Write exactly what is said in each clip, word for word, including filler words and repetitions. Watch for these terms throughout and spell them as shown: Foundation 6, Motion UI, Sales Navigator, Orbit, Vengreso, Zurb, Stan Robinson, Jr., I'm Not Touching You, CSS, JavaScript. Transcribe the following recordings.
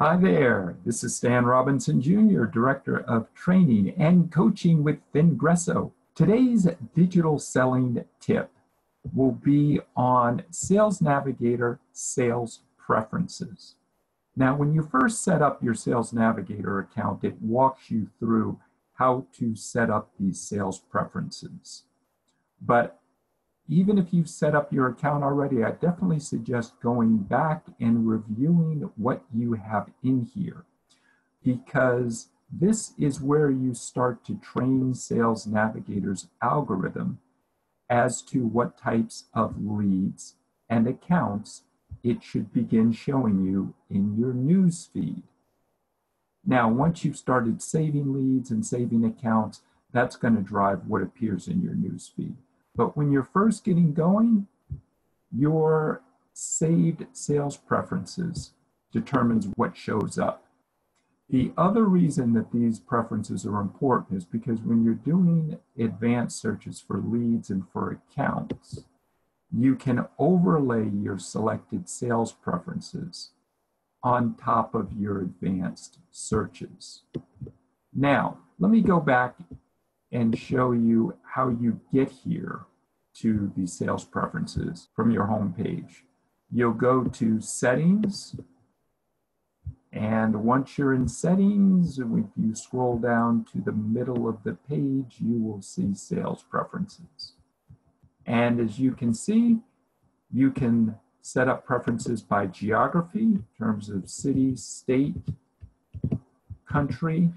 Hi there, this is Stan Robinson, Junior, Director of Training and Coaching with Vengreso. Today's digital selling tip will be on Sales Navigator sales preferences. Now, when you first set up your Sales Navigator account, it walks you through how to set up these sales preferences. But even if you've set up your account already, I definitely suggest going back and reviewing what you have in here, because this is where you start to train Sales Navigator's algorithm as to what types of leads and accounts it should begin showing you in your news feed. Now, once you've started saving leads and saving accounts, that's going to drive what appears in your news feed. But when you're first getting going, your saved sales preferences determines what shows up. The other reason that these preferences are important is because when you're doing advanced searches for leads and for accounts, you can overlay your selected sales preferences on top of your advanced searches. Now, let me go back and show you how you get here to the sales preferences from your home page. You'll go to settings, and once you're in settings, if you scroll down to the middle of the page, you will see sales preferences. And as you can see, you can set up preferences by geography in terms of city, state, country.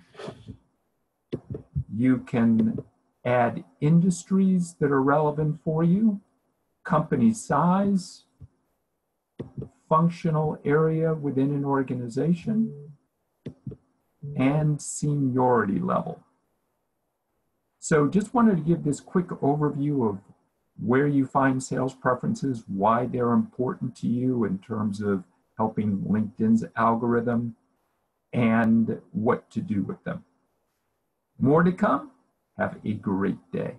You can add industries that are relevant for you, company size, functional area within an organization, and seniority level. So just wanted to give this quick overview of where you find sales preferences, why they're important to you in terms of helping LinkedIn's algorithm, and what to do with them. More to come. Have a great day.